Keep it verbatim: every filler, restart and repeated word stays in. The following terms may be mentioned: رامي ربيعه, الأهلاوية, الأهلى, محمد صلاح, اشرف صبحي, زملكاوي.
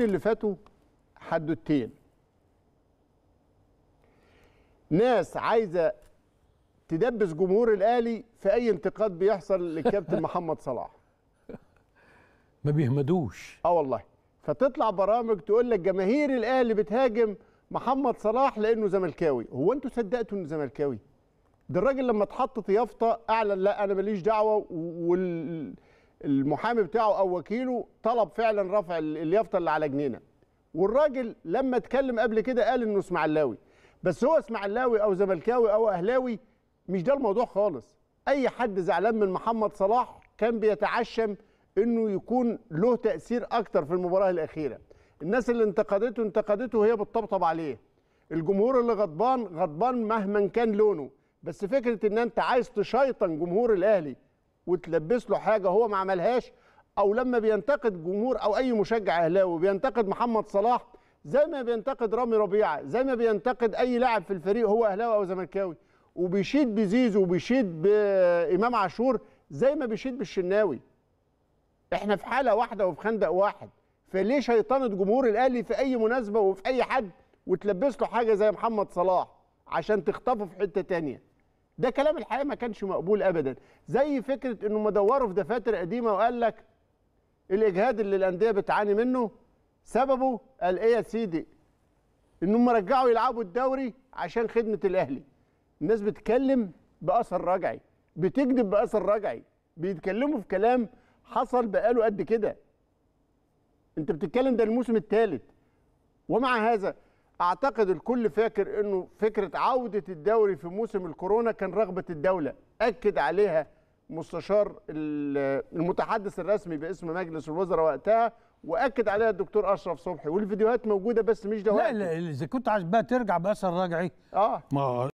اللي فاتوا حدوتين، ناس عايزه تدبس جمهور الاهلي في اي انتقاد بيحصل للكابتن محمد صلاح، ما بيهمدوش. اه والله، فتطلع برامج تقول لك جماهير الاهلي بتهاجم محمد صلاح لانه زملكاوي. هو انتوا صدقتوا انه زملكاوي؟ ده الراجل لما اتحط يافطه اعلن لا انا ماليش دعوه، والمحامي بتاعه او وكيله طلب فعلا رفع اليافطه اللي على جنينه، والراجل لما اتكلم قبل كده قال انه اسماعيلاوي. بس هو اسماعيلاوي او زملكاوي او اهلاوي مش ده الموضوع خالص. اي حد زعلان من محمد صلاح كان بيتعشم انه يكون له تاثير اكتر في المباراه الاخيره. الناس اللي انتقدته انتقدته وهي بتطبطب عليه، الجمهور اللي غضبان غضبان مهما كان لونه. بس فكره ان انت عايز تشيطن جمهور الاهلي وتلبس له حاجه هو ما عملهاش، او لما بينتقد جمهور او اي مشجع اهلاوي بينتقد محمد صلاح زي ما بينتقد رامي ربيعه، زي ما بينتقد اي لاعب في الفريق هو اهلاوي او زملكاوي، وبيشيد بزيزو وبيشيد بامام عاشور زي ما بيشيد بالشناوي. احنا في حاله واحده وفي خندق واحد، فليه شيطنه جمهور الاهلي في اي مناسبه وفي اي حد وتلبس له حاجه زي محمد صلاح عشان تخطفه في حته ثانيه؟ ده كلام الحقيقه ما كانش مقبول ابدا. زي فكره انه مدوره في دفاتر قديمه وقال لك الاجهاد اللي الانديه بتعاني منه سببه قال ايه يا سيدي؟ انهم رجعوا يلعبوا الدوري عشان خدمه الاهلي. الناس بتتكلم باثر رجعي، بتكذب باثر رجعي، بيتكلموا في كلام حصل بقاله قد كده. انت بتتكلم ده الموسم الثالث. ومع هذا اعتقد الكل فاكر انه فكره عوده الدوري في موسم الكورونا كان رغبه الدوله، اكد عليها مستشار المتحدث الرسمي باسم مجلس الوزراء وقتها، واكد عليها الدكتور اشرف صبحي، والفيديوهات موجوده بس مش دلوقتي. لا اذا كنت عاجبها ترجع باثر رجعي. اه ما